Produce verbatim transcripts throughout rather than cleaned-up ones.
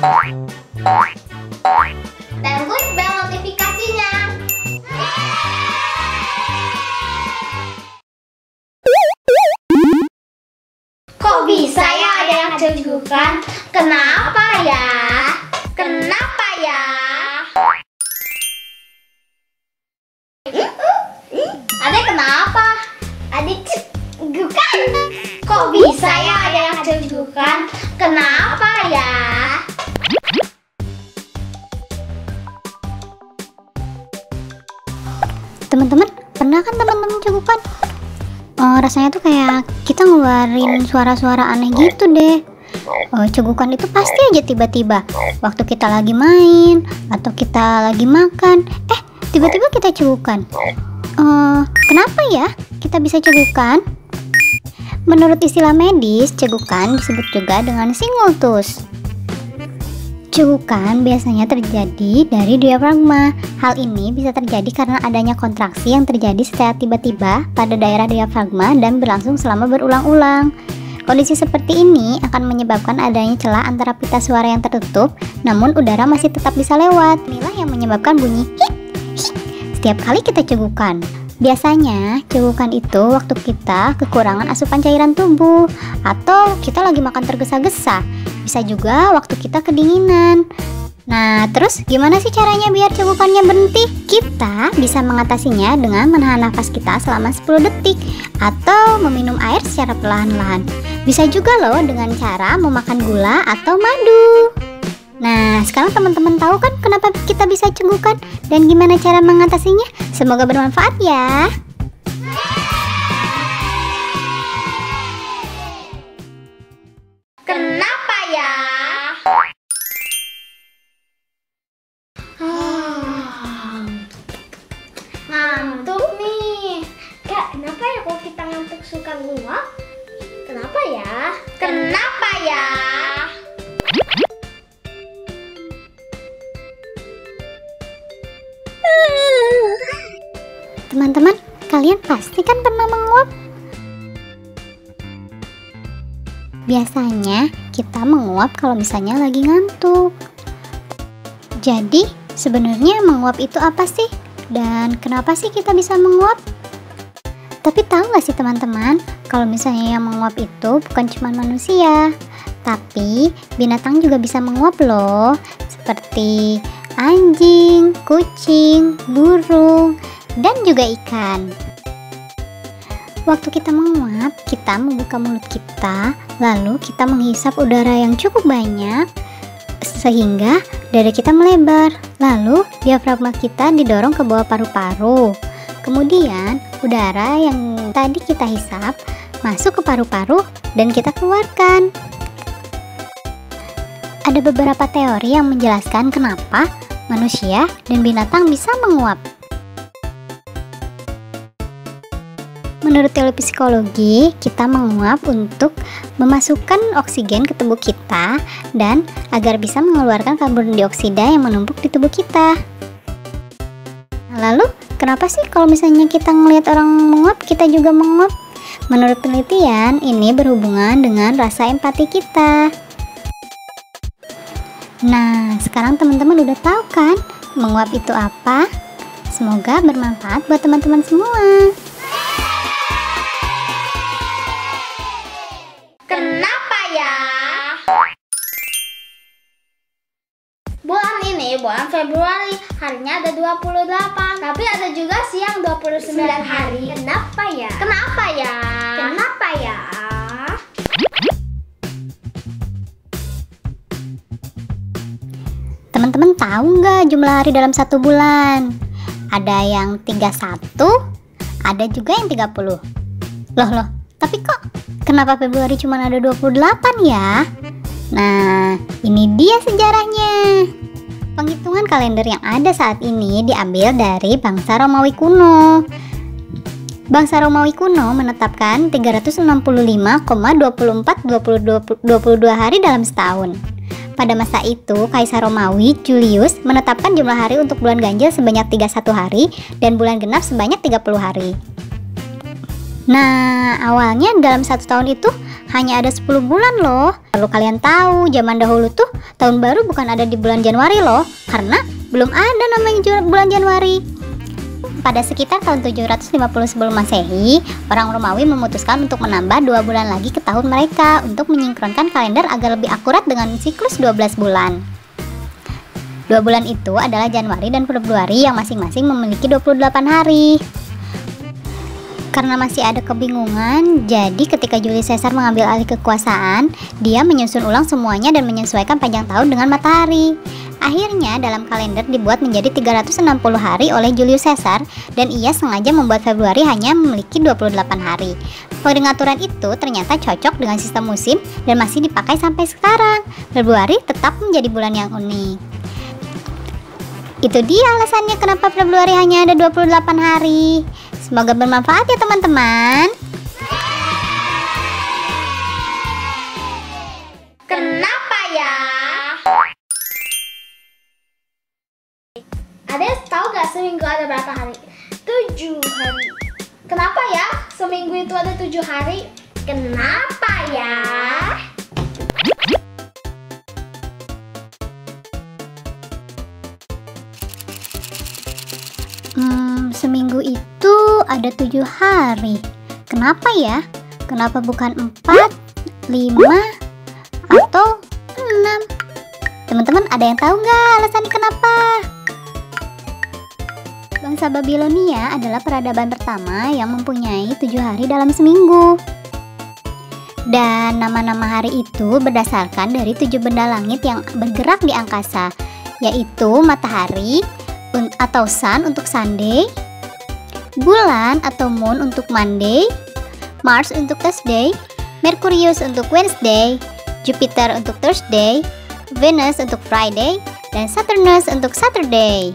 Dan klik bel notifikasinya. Kok bisa ya ada yang cegukan? Kenapa ya? Kenapa ya? Adik kenapa? Adik cegukan. Kok bisa ya ada yang cegukan? Kenapa ya? Teman-teman, pernah kan teman-teman cegukan? Uh, rasanya tuh kayak kita ngeluarin suara-suara aneh gitu deh. Uh, cegukan itu pasti aja tiba-tiba. Waktu kita lagi main atau kita lagi makan, eh tiba-tiba kita cegukan. Uh, kenapa ya kita bisa cegukan? Menurut istilah medis, cegukan disebut juga dengan singultus. Cegukan biasanya terjadi dari diafragma. Hal ini bisa terjadi karena adanya kontraksi yang terjadi secara tiba-tiba pada daerah diafragma dan berlangsung selama berulang-ulang. Kondisi seperti ini akan menyebabkan adanya celah antara pita suara yang tertutup, namun udara masih tetap bisa lewat. Inilah yang menyebabkan bunyi hik, hik setiap kali kita cegukan. Biasanya cegukan itu waktu kita kekurangan asupan cairan tubuh atau kita lagi makan tergesa-gesa. Bisa juga waktu kita kedinginan. Nah, terus gimana sih caranya biar cegukannya berhenti? Kita bisa mengatasinya dengan menahan nafas kita selama sepuluh detik atau meminum air secara perlahan-lahan. Bisa juga loh dengan cara memakan gula atau madu. Nah, sekarang teman-teman tahu kan kenapa kita bisa cegukan dan gimana cara mengatasinya? Semoga bermanfaat ya. Suka nguap, kenapa ya? Kenapa ya? Teman-teman, kalian pasti kan pernah menguap. Biasanya kita menguap kalau misalnya lagi ngantuk. Jadi sebenarnya menguap itu apa sih? Dan kenapa sih kita bisa menguap? Tapi tahu nggak sih teman-teman, kalau misalnya yang menguap itu bukan cuma manusia, tapi binatang juga bisa menguap loh, seperti anjing, kucing, burung, dan juga ikan. Waktu kita menguap, kita membuka mulut kita, lalu kita menghisap udara yang cukup banyak, sehingga dada kita melebar, lalu diafragma kita didorong ke bawah paru-paru. Kemudian udara yang tadi kita hisap masuk ke paru-paru dan kita keluarkan. Ada beberapa teori yang menjelaskan kenapa manusia dan binatang bisa menguap. Menurut teori psikologi, kita menguap untuk memasukkan oksigen ke tubuh kita dan agar bisa mengeluarkan karbon dioksida yang menumpuk di tubuh kita. Lalu kenapa sih kalau misalnya kita ngelihat orang menguap, kita juga menguap? Menurut penelitian, ini berhubungan dengan rasa empati kita. Nah, sekarang teman-teman udah tahu kan menguap itu apa? Semoga bermanfaat buat teman-teman semua. Kenapa ya? Bulan ini bulan Februari, harinya ada dua puluh delapan, tapi ada juga siang dua puluh sembilan hari. Kenapa ya? Kenapa ya? Kenapa ya? Teman-teman tahu nggak jumlah hari dalam satu bulan? Ada yang tiga puluh satu, ada juga yang tiga puluh. Loh loh, tapi kok kenapa Februari cuma ada dua puluh delapan ya? Nah, ini dia sejarahnya. Penghitungan kalender yang ada saat ini diambil dari bangsa Romawi kuno. Bangsa Romawi kuno menetapkan tiga ratus enam puluh lima koma dua empat dua puluh dua hari dalam setahun. Pada masa itu, Kaisar Romawi Julius menetapkan jumlah hari untuk bulan ganjil sebanyak tiga puluh satu hari dan bulan genap sebanyak tiga puluh hari. Nah, awalnya dalam satu tahun itu hanya ada sepuluh bulan loh. Perlu kalian tahu, zaman dahulu tuh tahun baru bukan ada di bulan Januari loh, karena belum ada namanya bulan Januari. Pada sekitar tahun tujuh ratus lima puluh sebelum Masehi, orang Romawi memutuskan untuk menambah dua bulan lagi ke tahun mereka untuk menyingkronkan kalender agar lebih akurat dengan siklus dua belas bulan. Dua bulan itu adalah Januari dan Februari yang masing-masing memiliki dua puluh delapan hari. Karena masih ada kebingungan, jadi ketika Julius Caesar mengambil alih kekuasaan, dia menyusun ulang semuanya dan menyesuaikan panjang tahun dengan matahari. Akhirnya dalam kalender dibuat menjadi tiga ratus enam puluh hari oleh Julius Caesar, dan ia sengaja membuat Februari hanya memiliki dua puluh delapan hari. Pengaturan itu ternyata cocok dengan sistem musim dan masih dipakai sampai sekarang. Februari tetap menjadi bulan yang unik. Itu dia alasannya kenapa Februari hanya ada dua puluh delapan hari. Semoga bermanfaat ya teman-teman. Kenapa ya? Ada yang tahu gak seminggu ada berapa hari? tujuh hari. Kenapa ya seminggu itu ada tujuh hari? Kenapa ya? Hmm, seminggu itu ada tujuh hari. Kenapa ya? Kenapa bukan empat, lima, atau enam? Teman-teman ada yang tahu nggak alasannya kenapa? Bangsa Babilonia adalah peradaban pertama yang mempunyai tujuh hari dalam seminggu. Dan nama-nama hari itu berdasarkan dari tujuh benda langit yang bergerak di angkasa, yaitu matahari atau sun untuk Sunday, bulan atau moon untuk Monday, Mars untuk Tuesday, Mercurius untuk Wednesday, Jupiter untuk Thursday, Venus untuk Friday, dan Saturnus untuk Saturday.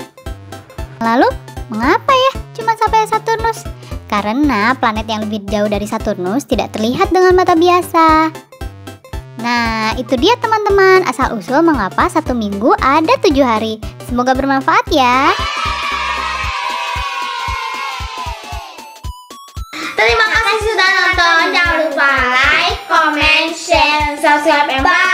Lalu, mengapa ya cuma sampai Saturnus? Karena planet yang lebih jauh dari Saturnus tidak terlihat dengan mata biasa. Nah, itu dia teman-teman asal-usul mengapa satu minggu ada tujuh hari. Semoga bermanfaat ya. Terima kasih sudah nonton. Jangan lupa like, comment, share, subscribe, and bye.